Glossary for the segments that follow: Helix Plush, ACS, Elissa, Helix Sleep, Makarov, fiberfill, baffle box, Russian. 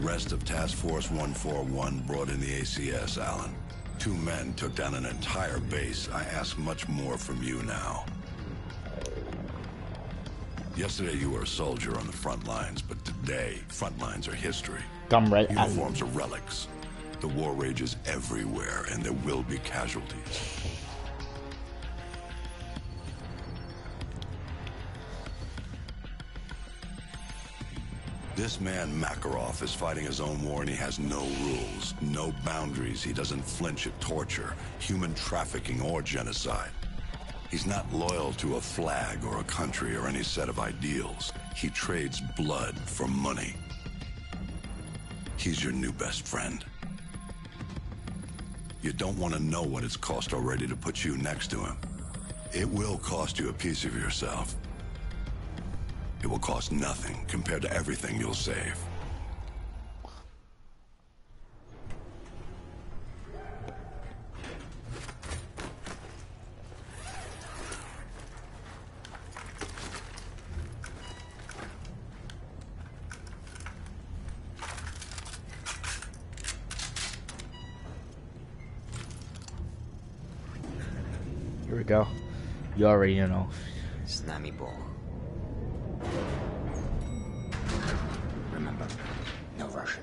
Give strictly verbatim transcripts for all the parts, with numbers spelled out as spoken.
The rest of Task Force one forty-one brought in the A C S, Alan. Two men took down an entire base. I ask much more from you now. Yesterday you were a soldier on the front lines, but today, front lines are history. Comrade Uniforms Alan. Are relics. The war rages everywhere, and there will be casualties. This man, Makarov, is fighting his own war, and he has no rules, no boundaries. He doesn't flinch at torture, human trafficking, or genocide. He's not loyal to a flag or a country or any set of ideals. He trades blood for money. He's your new best friend. You don't want to know what it's cost already to put you next to him. It will cost you a piece of yourself. It will cost nothing compared to everything you'll save. Here we go. You already know. Snammy ball. Remember, no Russian.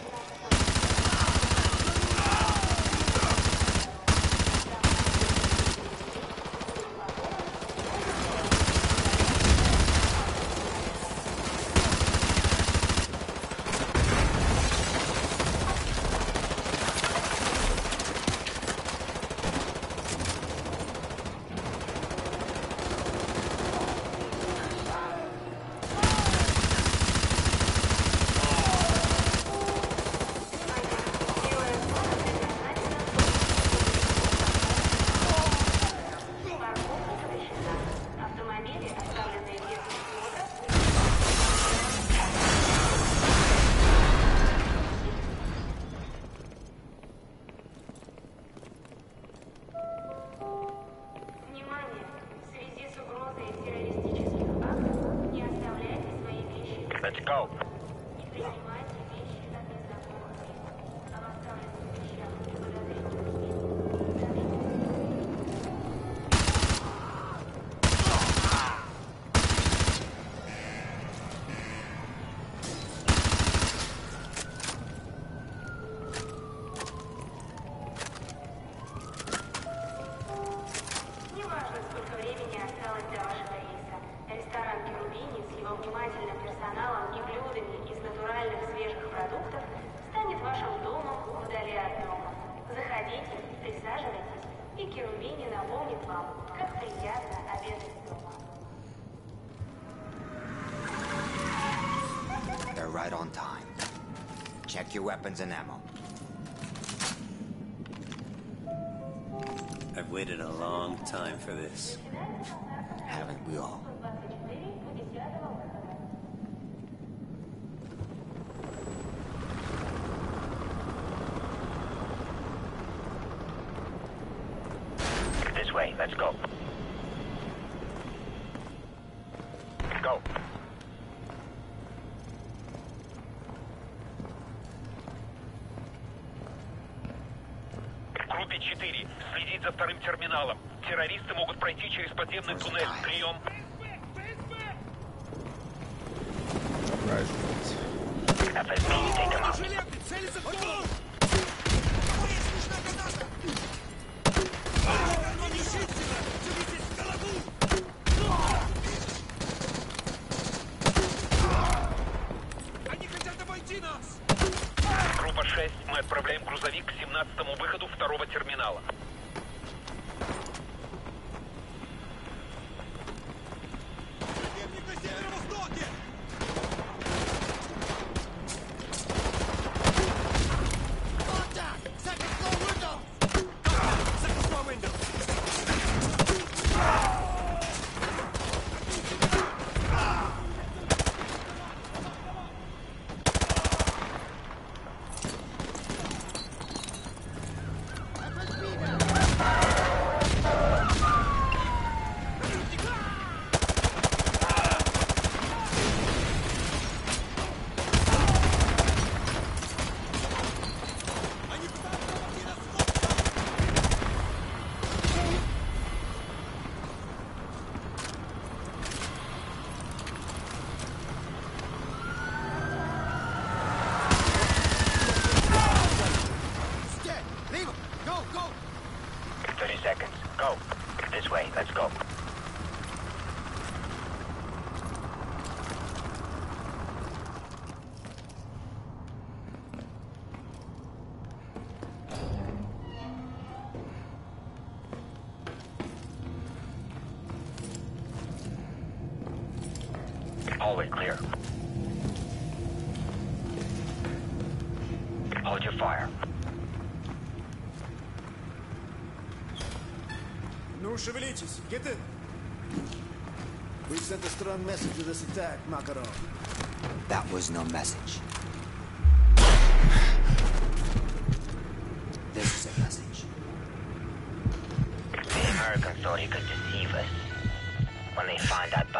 и Керумини напомнит вам, как приятно обедать дома. They're right on time. Check your weapons and ammo. I've waited a long time for this. Haven't we all? This way, let's go. Go. Группе четыре. Следить за вторым терминалом. Террористы могут пройти через подземный туннель. Прием. Группа шесть. Мы отправляем грузовик к семнадцатому выходу второго терминала. Hallway clear. Hold your fire. Ну, шевелитесь, get in. We sent a strong message with this attack, Makarov. That was no message. This is a message. The Americans thought he could deceive us. When they find out